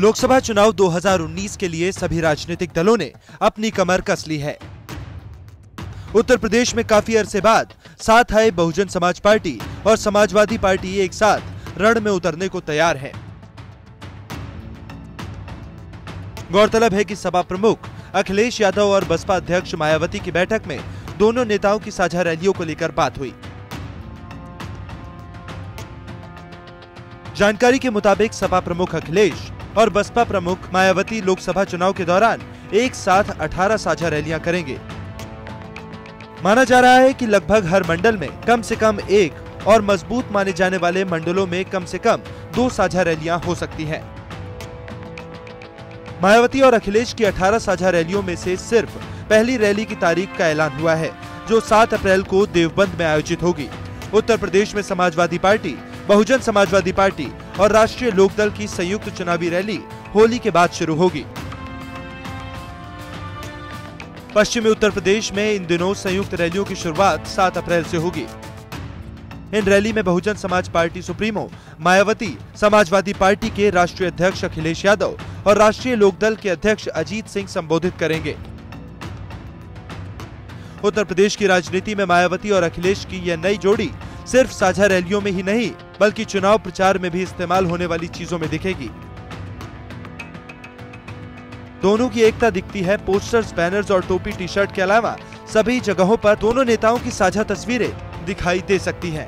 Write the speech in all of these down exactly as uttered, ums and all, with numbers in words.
लोकसभा चुनाव दो हज़ार उन्नीस के लिए सभी राजनीतिक दलों ने अपनी कमर कस ली है। उत्तर प्रदेश में काफी अरसे बाद साथ आए बहुजन समाज पार्टी और समाजवादी पार्टी एक साथ रण में उतरने को तैयार हैं। गौरतलब है कि सपा प्रमुख अखिलेश यादव और बसपा अध्यक्ष मायावती की बैठक में दोनों नेताओं की साझा रैलियों को लेकर बात हुई। जानकारी के मुताबिक सपा प्रमुख अखिलेश और बसपा प्रमुख मायावती लोकसभा चुनाव के दौरान एक साथ अठारह साझा रैलियां करेंगे। माना जा रहा है कि लगभग हर मंडल में कम से कम एक और मजबूत माने जाने वाले मंडलों में कम से कम दो साझा रैलियां हो सकती हैं। मायावती और अखिलेश की अठारह साझा रैलियों में से सिर्फ पहली रैली की तारीख का ऐलान हुआ है, जो सात अप्रैल को देवबंद में आयोजित होगी। उत्तर प्रदेश में समाजवादी पार्टी, बहुजन समाजवादी पार्टी और राष्ट्रीय लोकदल की संयुक्त चुनावी रैली होली के बाद शुरू होगी। पश्चिमी उत्तर प्रदेश में इन दिनों संयुक्त रैलियों की शुरुआत सात अप्रैल से होगी। इन रैली में Bahujan Samaj party supremo Mayawati, Samajwadi party के राष्ट्रीय अध्यक्ष अखिलेश यादव और राष्ट्रीय लोकदल के अध्यक्ष अजीत सिंह संबोधित करेंगे। उत्तर प्रदेश की राजनीति में मायावती और अखिलेश की यह नई जोड़ी सिर्फ साझा रैलियों में ही नहीं बल्कि चुनाव प्रचार में भी इस्तेमाल होने वाली चीजों में दिखेगी। दोनों की एकता दिखती है पोस्टर्स, बैनर्स और टोपी, टी शर्ट के अलावा सभी जगहों पर दोनों नेताओं की साझा तस्वीरें दिखाई दे सकती हैं।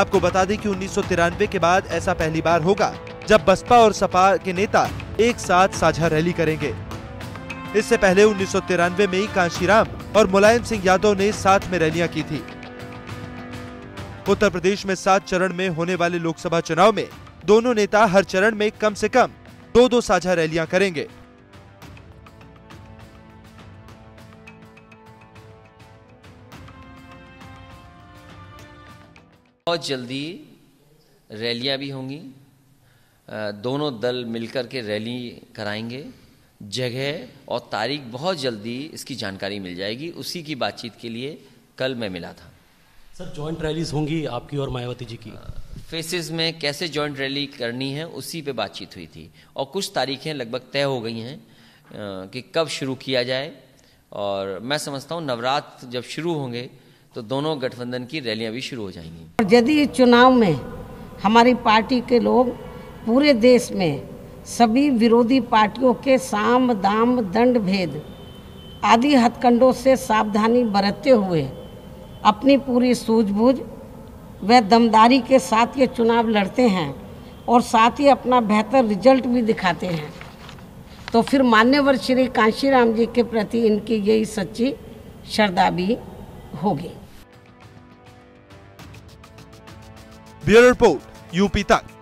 आपको बता दें कि उन्नीस सौ तिरानवे के बाद ऐसा पहली बार होगा जब बसपा और सपा के नेता एक साथ साझा रैली करेंगे। इससे पहले उन्नीस सौ तिरानवे में ही काशी राम और मुलायम सिंह यादव ने साथ में रैलियां की थी। उत्तर प्रदेश में सात चरण में होने वाले लोकसभा चुनाव में दोनों नेता हर चरण में कम से कम दो दो साझा रैलियां करेंगे। बहुत जल्दी रैलियां भी होंगी, दोनों दल मिलकर के रैली कराएंगे। जगह और तारीख बहुत जल्दी इसकी जानकारी मिल जाएगी, उसी की बातचीत के लिए कल मैं मिला था। सर, जॉइंट रैलीज होंगी आपकी और मायावती जी की? फेसेस में कैसे जॉइंट रैली करनी है उसी पे बातचीत हुई थी और कुछ तारीखें लगभग तय हो गई हैं कि कब शुरू किया जाए। और मैं समझता हूँ नवरात्र जब शुरू होंगे तो दोनों गठबंधन की रैलियाँ भी शुरू हो जाएंगी। यदि चुनाव में हमारी पार्टी के लोग पूरे देश में सभी विरोधी पार्टियों के साम दाम दंड भेद आदि हथकंडों से सावधानी बरतते हुए अपनी पूरी सूझबूझ व दमदारी के साथ ये चुनाव लड़ते हैं और साथ ही अपना बेहतर रिजल्ट भी दिखाते हैं, तो फिर मान्यवर श्री कांशीराम जी के प्रति इनकी यही सच्ची श्रद्धा भी होगी। ब्यूरो रिपोर्ट, यूपी तक।